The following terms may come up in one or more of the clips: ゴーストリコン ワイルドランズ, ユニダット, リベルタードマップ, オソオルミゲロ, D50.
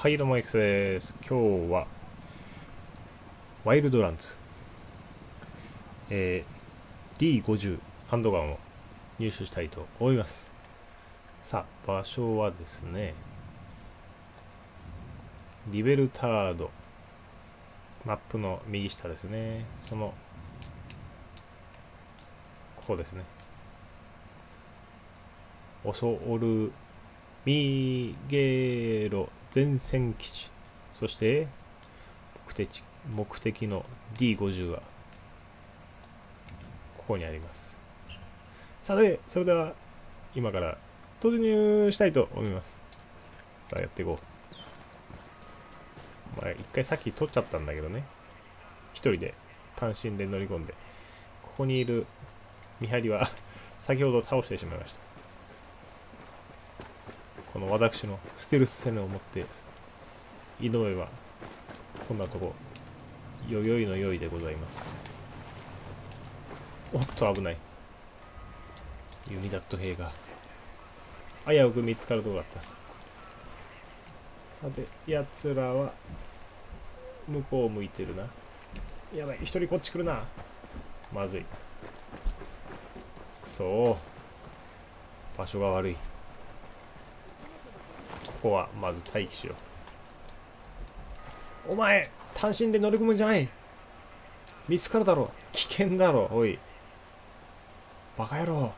はいどうも X です。今日はワイルドランズ、D50 ハンドガンを入手したいと思います。さあ場所はですね、リベルタードマップの右下ですね。そのここですね、オソオルミゲロ前線基地、そして目的の D50 がここにあります。さて、それでは今から突入したいと思います。さあやっていこう。まあ一回さっき取っちゃったんだけどね、一人で単身で乗り込んで、ここにいる見張りは先ほど倒してしまいました。この私のステルス戦を持って井上はこんなとこよよいのよいでございます。おっと危ない、ユニダット兵が危うく見つかるとこだった。さてやつらは向こう向いてるな。やばい、一人こっち来るな、まずい。くそー、場所が悪い。ここはまず待機しよう。お前単身で乗り込むんじゃない、見つかるだろ、危険だろ。おいバカ野郎、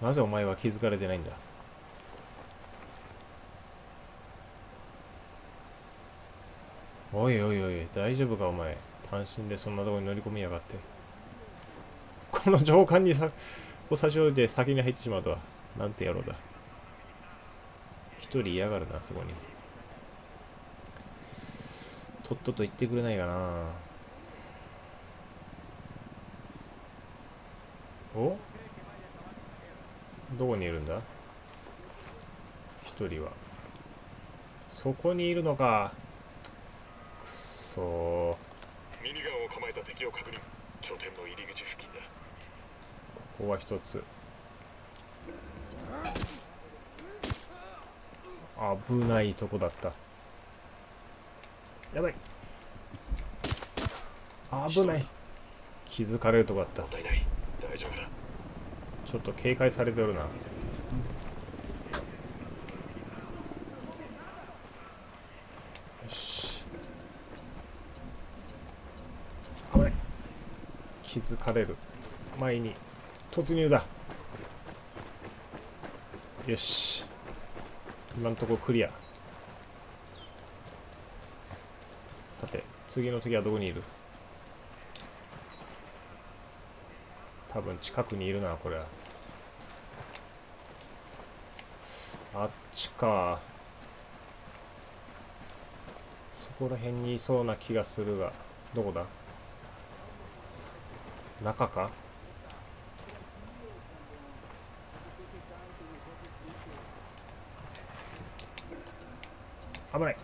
なぜお前は気づかれてないんだ。おいおいおい、大丈夫かお前、単身でそんなとこに乗り込みやがって。この上官に差し置いて先に入ってしまうとは、なんて野郎だ。一人嫌がるな、そこに。とっとと言ってくれないかな。お？どこにいるんだ？一人は。そこにいるのか。くそー。ミニガンを構えた敵を確認。拠点の入り口付近だ。ここは一つ。危ないとこだった。やばい、危ない、気づかれるとこだった。ちょっと警戒されておるな。よし、危ない、気づかれる前に突入だ。よし、今のところクリア。さて次の敵はどこにいる。多分近くにいるな、これは。あっちか、そこら辺にいそうな気がするが、どこだ、中か。危ない。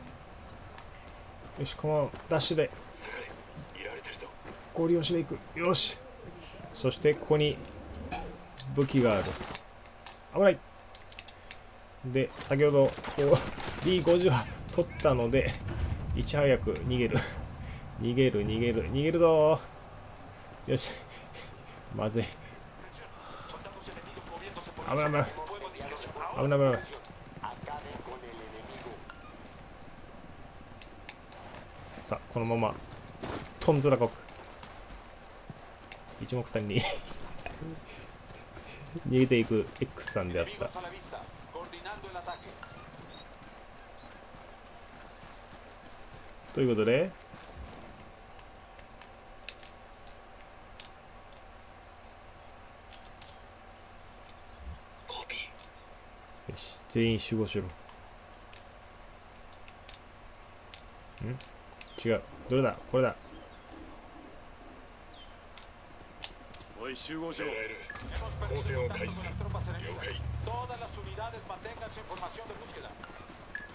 よし、このダッシュでゴリ押しでいく。よし、そしてここに武器がある。危ない。で先ほどこう D50 は取ったので、いち早く逃げる逃げる逃げる逃げるぞー。よしまずい、危ない危ない危ない危ない。さあこのままとんずらこく一目散に逃げていく X さんであった。ということでよし、全員集合しろ。ん？違う、どれだ、これだ。おい集合しろ。構成を開始する。了解。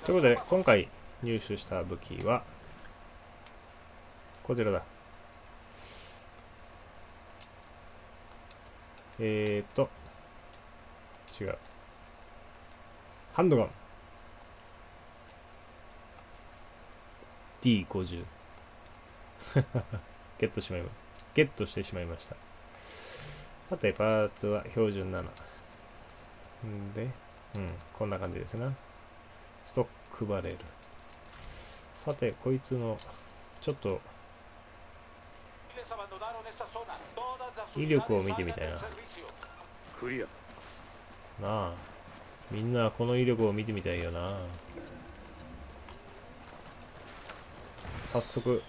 ということで今回入手した武器はこちらだ。違う、ハンドガン。D50 ゲットしてしまいました。さてパーツは標準7で、こんな感じですな。ストックバレル。さてこいつのちょっと威力を見てみたいな。なあ、みんなこの威力を見てみたいよな。早速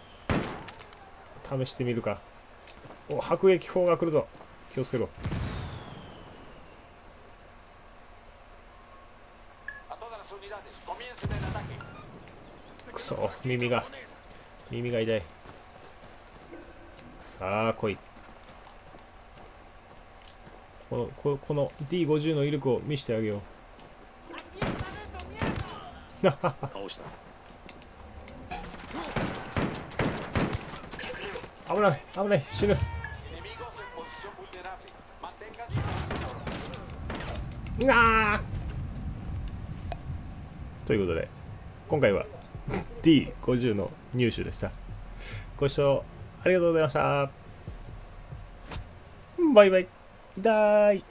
試してみるか。お、迫撃砲が来るぞ。気をつけろ。くそ、耳が痛い。さあ来い。この D50 の威力を見せてあげよう。倒した。危ない危ない、死ぬ。うわー。ということで今回は D50 の入手でした。ご視聴ありがとうございました。バイバイ。痛い。